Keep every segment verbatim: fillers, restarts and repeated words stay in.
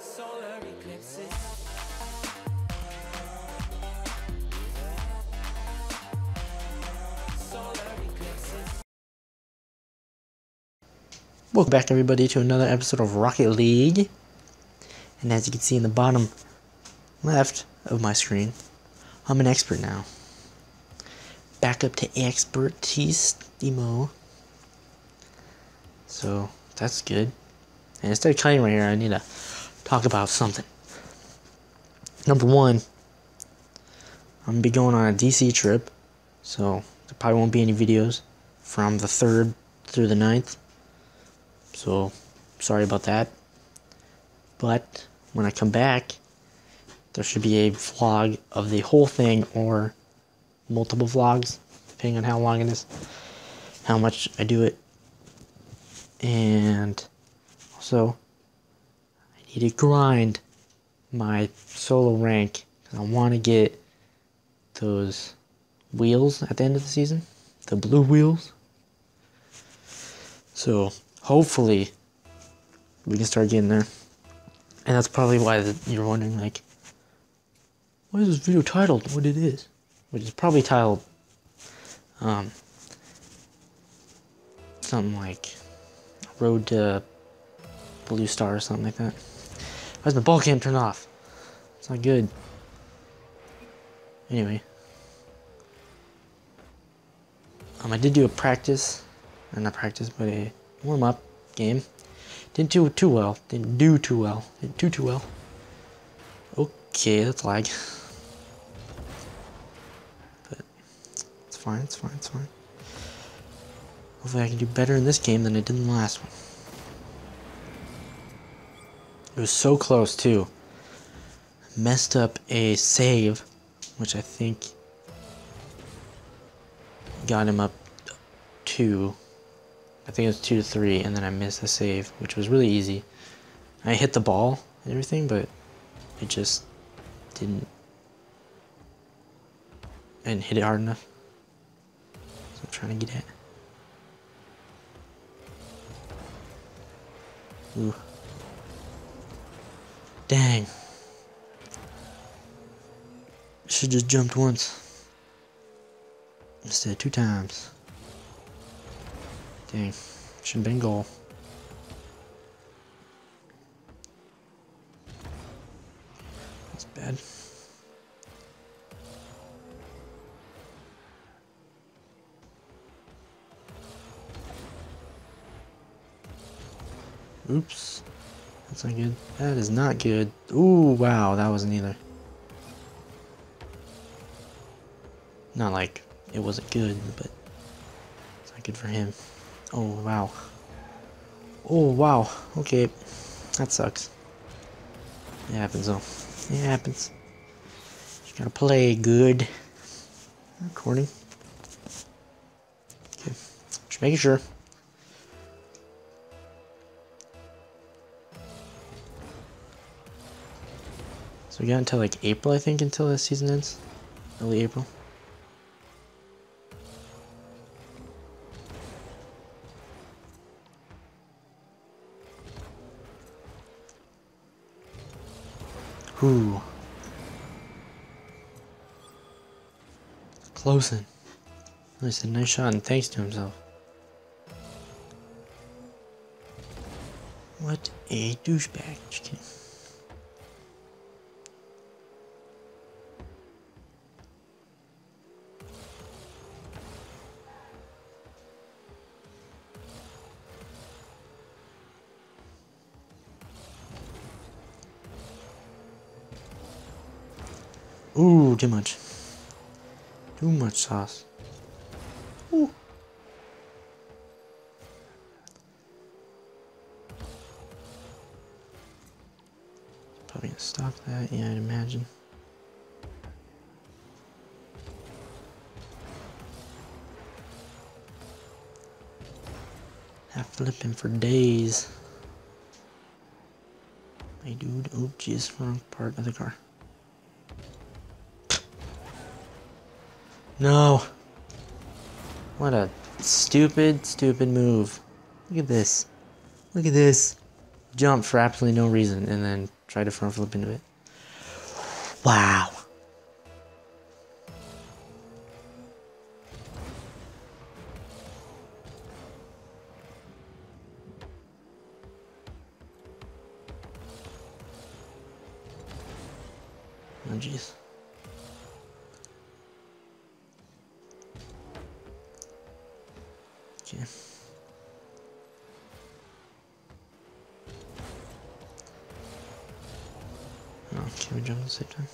solar eclipses. Welcome back, everybody, to another episode of Rocket League. And as you can see in the bottom left of my screen, I'm an expert now. Back up to expertise demo. So that's good. And instead of cutting right here, I need to talk about something. Number one, I'm gonna be going on a D C trip, so there probably won't be any videos from the third through the ninth. So, sorry about that, but when I come back, there should be a vlog of the whole thing, or multiple vlogs, depending on how long it is, how much I do it. And also, I need to grind my solo rank, because I want to get those wheels at the end of the season, the blue wheels. So hopefully we can start getting there. And that's probably why the, you're wondering, like, what is this video titled? What it is? Which is probably titled um, something like Road to Blue Star or something like that. Why is my ball cam turned off? It's not good. Anyway, um, I did do a practice, and not practice, but a warm-up game. Didn't do too well. Didn't do too well. Didn't do too well. Okay, that's lag. But it's fine, it's fine, it's fine. Hopefully I can do better in this game than I did in the last one. It was so close too. I messed up a save, which I think got him up two. I think it was two to three, and then I missed the save, which was really easy. I hit the ball and everything, but it just didn't. I didn't hit it hard enough. So I'm trying to get it. Ooh. Dang. Should just jumped once instead two times. Dang, should have been goal. That's bad. Oops, that's not good. That is not good. Ooh, wow, that wasn't either. Not like it wasn't good, but it's not good for him. Oh wow. Oh wow. Okay. That sucks. It happens though. It happens. Just gotta play good. Recording. Okay. Just making sure. So we got until like April, I think, until this season ends. Early April. Ooh. Closing. That's a nice shot, and thanks to himself. What a douchebag. Just kidding. Ooh, too much. Too much sauce. Ooh. Probably gonna stop that, yeah, I'd imagine. Half flipping for days. Hey dude, oh geez, wrong part of the car. No. What a stupid, stupid move. Look at this. Look at this. Jump for absolutely no reason and then Try to front flip into it. Wow. Oh, jeez. Okay. Oh, can we jump at the same time?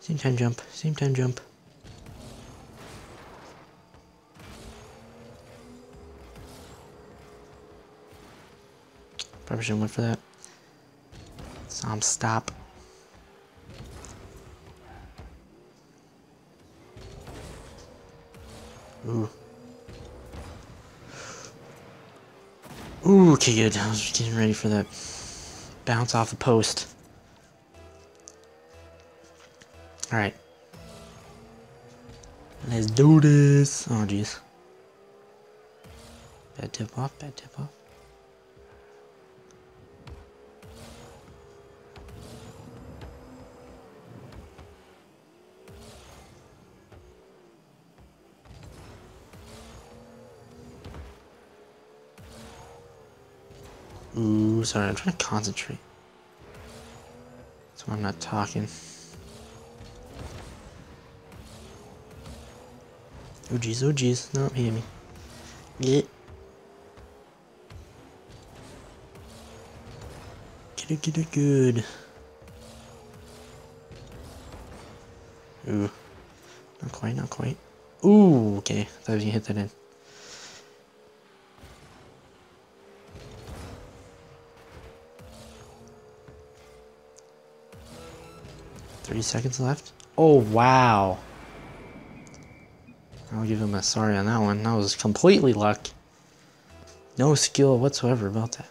Same time jump, same time jump. Probably shouldn't wait for that. Some stop. Ooh. Ooh, okay, good. I was getting ready for that. Bounce off the post. Alright. Let's do this. Oh, jeez. Bad tip off, bad tip off. Ooh, sorry, I'm trying to concentrate. That's why I'm not talking. Oh jeez, oh jeez, no, he hit me. Get it. Get it, get it, good. Ooh. Not quite, not quite. Ooh, okay, I thought you hit that in. thirty seconds left. Oh, wow. I'll give him a sorry on that one. That was completely luck. No skill whatsoever about that.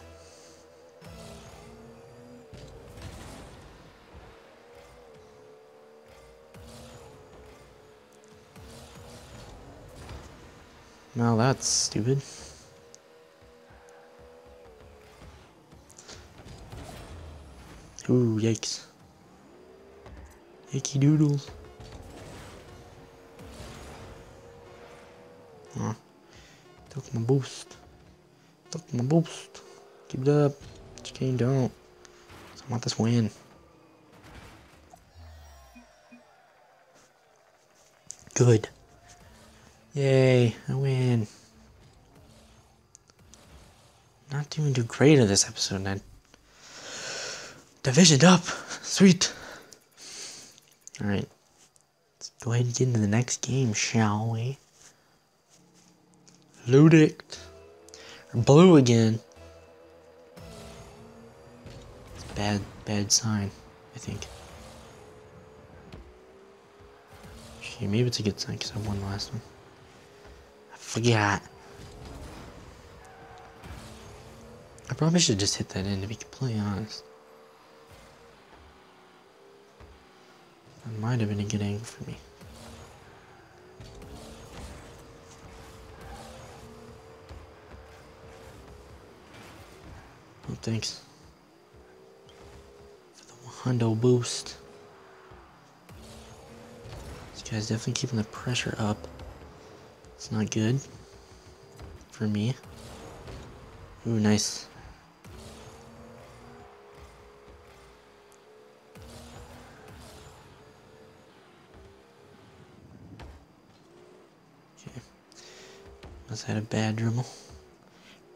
Well, that's stupid. Ooh, yikes. Icky doodles. Huh. Took my boost. Took my boost. Keep it up. Chicane, don't. I want this win. Good. Yay, I win. Not doing too great in this episode, man. Divisioned up. Sweet. Alright, let's go ahead and get into the next game, shall we? Loot it! Blue again! It's a bad, bad sign, I think. Gee, maybe it's a good sign because I won the last one. I forgot. I probably should just hit that in to be completely honest. That might have been a good angle for me. Oh, thanks. For the hundo boost. This guy's definitely keeping the pressure up. It's not good. For me. Ooh, nice. Must have had a bad dribble.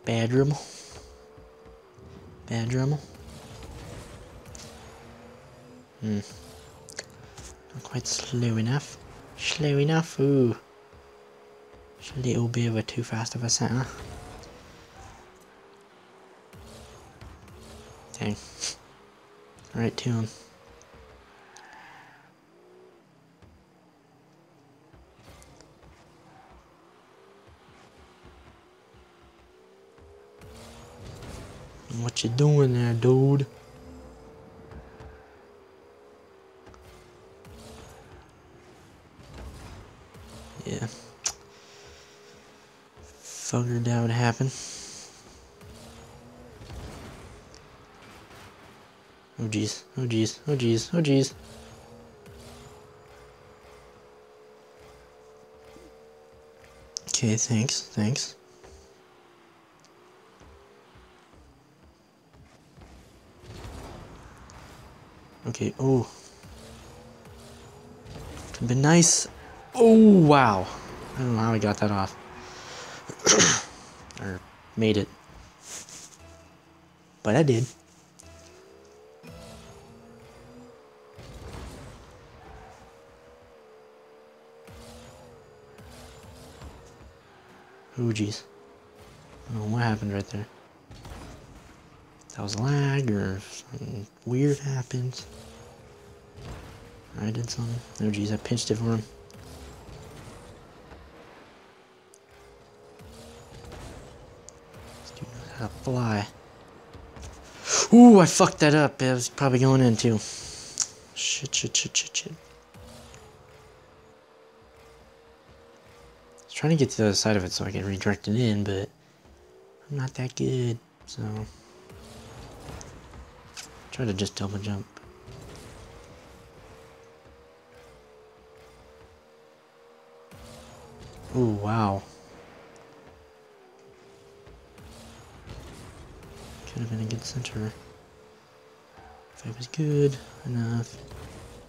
Bad dribble. Bad dribble. Hmm. Not quite slow enough. Slow enough. Ooh. It's a little bit of a too fast of a center. Dang. Right to him. What you doing there, dude? Yeah. Figured that would happen. Oh jeez, oh jeez, oh jeez, oh jeez. Okay, thanks, thanks. Okay, oh. It'd be nice. Oh, wow. I don't know how I got that off. Or made it. But I did. Oh jeez. I don't know what happened right there. That was lag or something weird happened. I did something. Oh jeez, I pinched it for him. This dude knows how to fly. Ooh, I fucked that up. It was probably going in too. Shit, shit, shit, shit, shit. Trying to get to the other side of it so I can redirect it in, but I'm not that good, so try to just double jump. Oh wow. Could have been a good center if I was good enough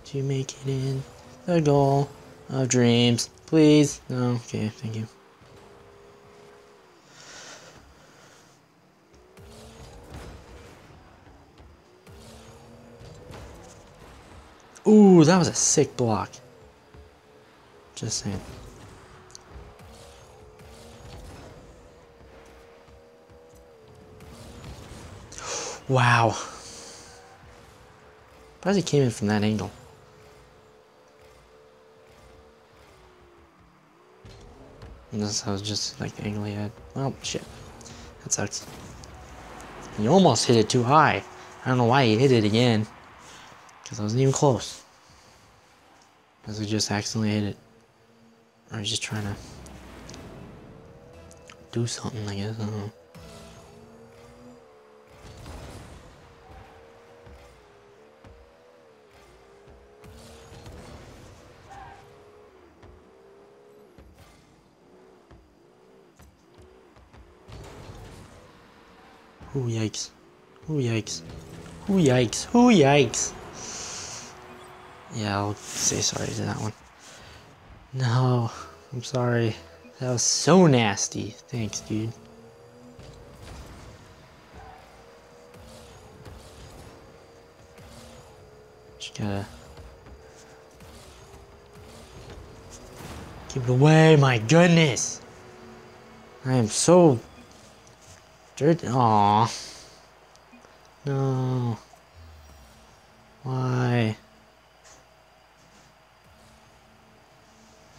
to make it in the goal of dreams. Please. No. Okay. Thank you. Ooh, that was a sick block. Just saying. Wow. Surprised it came in from that angle. Unless I was just like angling at. Well, shit. That sucks. You almost hit it too high. I don't know why you hit it again. Because I wasn't even close. Because I just accidentally hit it. Or I was just trying to do something, I guess. I don't know. Oh yikes. Oh yikes. Oh yikes. Oh yikes. Yeah, I'll say sorry to that one. No, I'm sorry. That was so nasty. Thanks, dude. Just gotta keep it away, my goodness. I am so dirt. Aww. No. Why?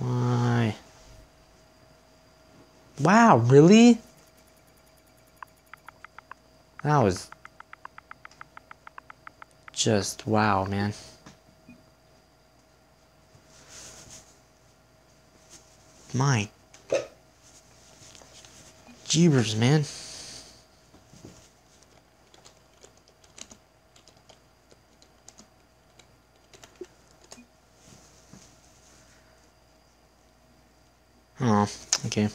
Why? Wow, really? That was just wow, man. My jeebers, man. Oh, okay.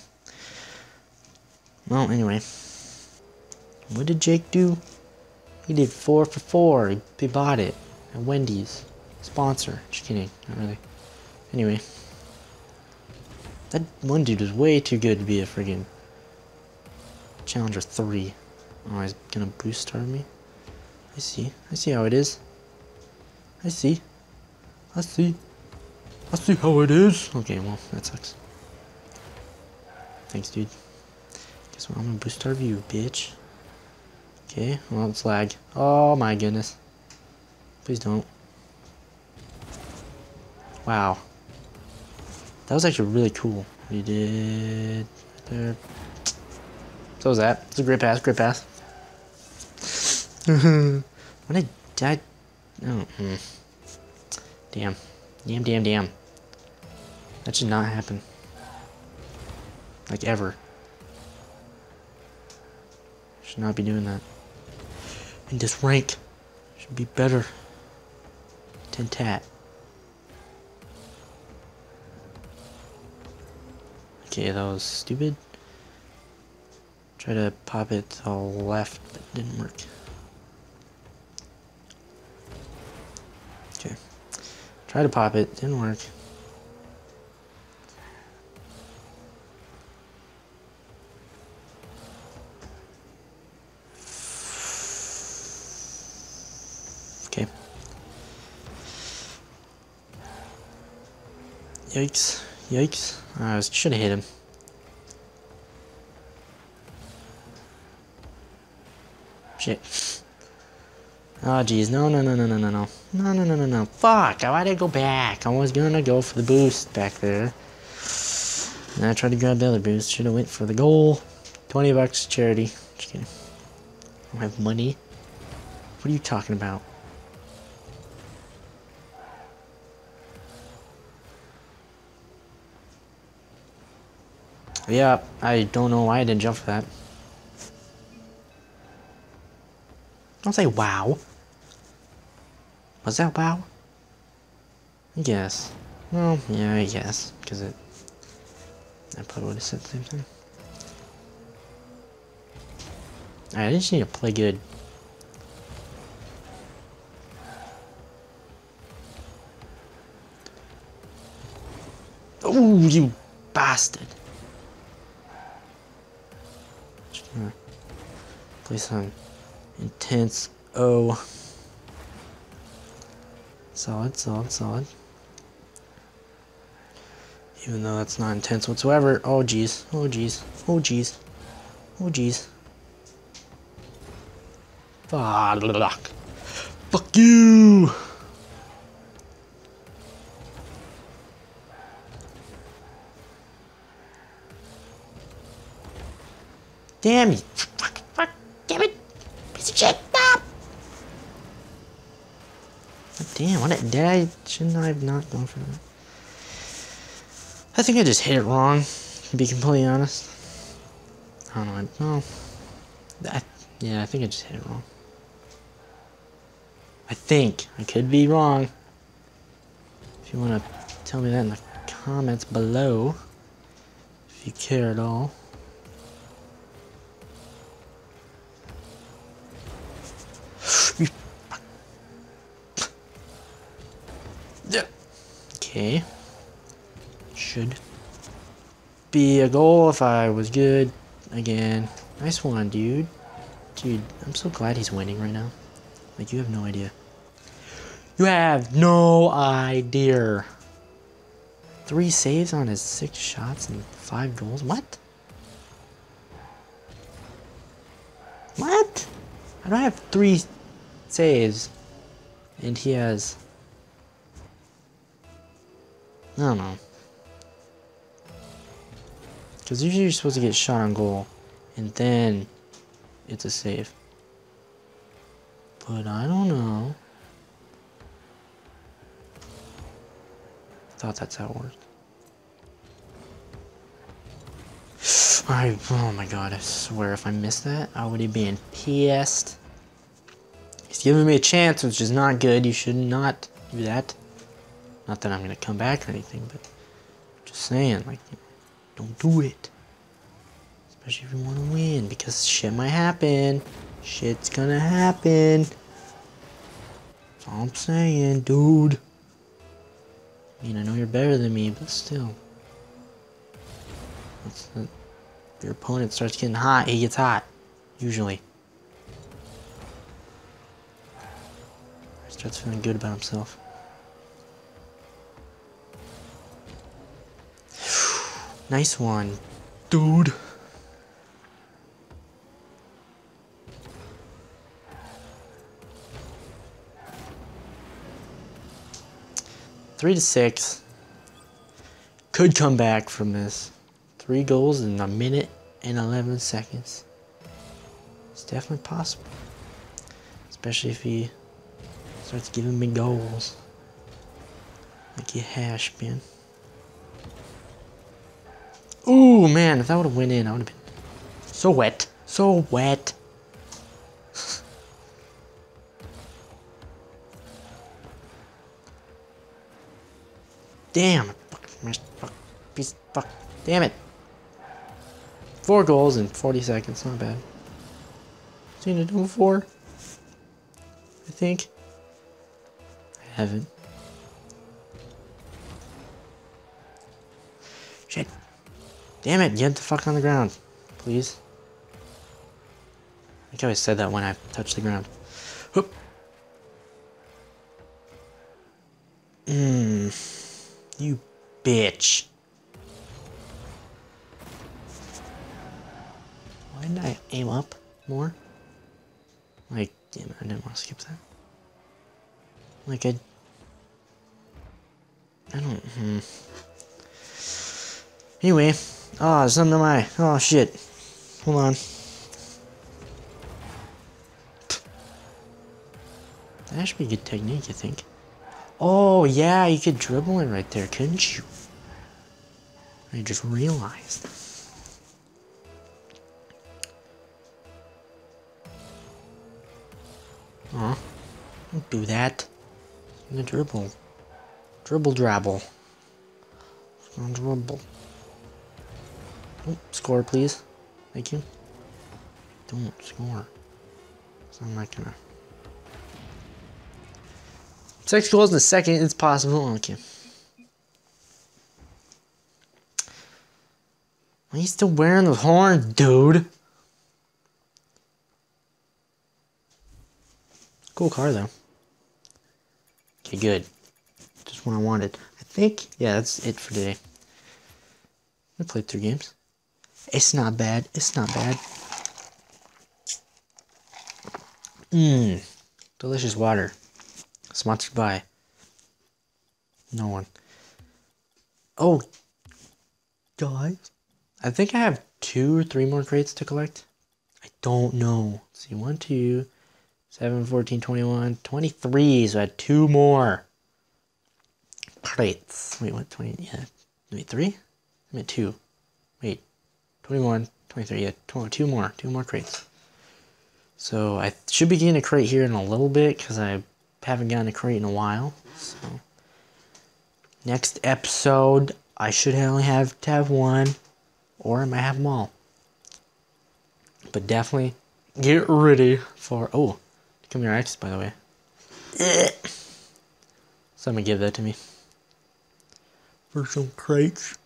Well, anyway. What did Jake do? He did four for four. He bought it at Wendy's. Sponsor. Just kidding. Not really. Anyway. That one dude is way too good to be a friggin' Challenger three. Oh, he's gonna boost star me? I see. I see how it is. I see. I see. I see how it is. Okay, well, that sucks. Thanks, dude. Guess what? I'm gonna boost our view, bitch. Okay, well, it's lag. Oh my goodness. Please don't. Wow. That was actually really cool. You did. Right there. So was that. It's a great pass, great pass. When I died. Oh, mm. Damn. Damn, damn, damn. That should not happen. Like ever. Should not be doing that. In this rank. Should be better than that. Okay, that was stupid. Try to pop it to the left, but it didn't work. Okay. Try to pop it, didn't work. Okay. Yikes. Yikes. I should have hit him. Shit. Oh geez, no no no no no no no no no no no no fuck, why'd I go back? I was gonna go for the boost back there. And I tried to grab the other boost, should have went for the goal. Twenty bucks charity. Just kidding. I don't have money. What are you talking about? Yeah, I don't know why I didn't jump for that. Don't say wow. Was that wow? I guess. Well, yeah, I guess. Because it... I probably would have said the same thing. Alright, I just need to play good. Oh, you bastard. Just gonna play some... intense. Oh, solid, solid, solid. Even though that's not intense whatsoever. Oh geez, oh geez, oh geez, oh geez. Fuck, fuck you. Damn you. Damn, what did I, shouldn't I have not gone for that? I think I just hit it wrong, to be completely honest. I don't know, I, well, that, yeah, I think I just hit it wrong. I think, I could be wrong. If you want to tell me that in the comments below, if you care at all. Okay, should be a goal if I was good again. Nice one, dude. Dude, I'm so glad he's winning right now. Like, you have no idea. You have no idea. Three saves on his six shots and five goals. What? What? I don't have three saves, and he has. I don't know. Because usually you're supposed to get shot on goal, and then it's a save. But I don't know. I thought that's how it worked. I, oh my god, I swear if I missed that, I would have been pissed. He's giving me a chance, which is not good. You should not do that. Not that I'm gonna come back or anything, but just saying, like, don't do it. Especially if you want to win, because shit might happen. Shit's gonna happen. That's all I'm saying, dude. I mean, I know you're better than me, but still. That's the, if your opponent starts getting hot, he gets hot. Usually. He starts feeling good about himself. Nice one, dude. Three to six. Could come back from this. Three goals in a minute and eleven seconds. It's definitely possible. Especially if he starts giving me goals. Like he has been. Ooh, man, if that would have went in, I would have been so wet. So wet. Damn. Fuck. Fuck. Piece. Fuck. Damn it. Four goals in forty seconds. Not bad. Seen it before? I think. I haven't. Shit. Damn it. Get the fuck on the ground. Please. I think I always said that when I touched the ground. Hoop. Mmm. You bitch. Why didn't I aim up more? Like, damn it, I didn't want to skip that. Like, I... I don't... Hmm. Anyway. Oh, there's something in my... Oh, shit. Hold on. That should be a good technique, I think. Oh, yeah, you could dribble it right there, couldn't you? I just realized. Aw. Don't do that. I'm gonna dribble. Dribble drabble. I'm gonna dribble. Don't score, please. Thank you. Don't score. So I'm not gonna... Six goals in a second, it's possible. Okay. Why are you still wearing the horn, dude? Cool car, though. Okay, good. Just what I wanted. I think, yeah, that's it for today. I played three games. It's not bad. It's not bad. Mmm. Delicious water. Sponsored by no one. Oh, guys, I think I have two or three more crates to collect. I don't know. Let's see, one, two, seven, fourteen, twenty-one, twenty-three. So I had two more crates. Wait, what? Twenty? Yeah, wait, three? I meant two. Wait, twenty-one, twenty-three. Yeah, tw two more, two more crates. So I should be getting a crate here in a little bit because I. Haven't gotten a crate in a while, so next episode I should only have to have one, or I might have them all. But definitely get ready for oh, come your ex by the way. Someone give that to me for some crates.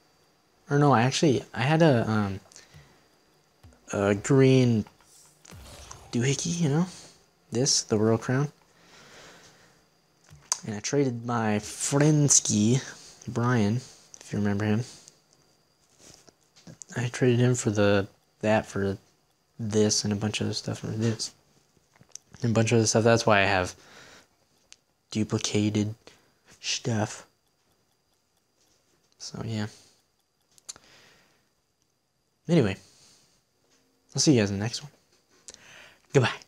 Or no, actually I had a um a green doohickey, you know, this the Royal Crown. And I traded my friendski, Brian, if you remember him. I traded him for the that for this and a bunch of other stuff for this. And a bunch of other stuff. That's why I have duplicated stuff. So yeah. Anyway. I'll see you guys in the next one. Goodbye.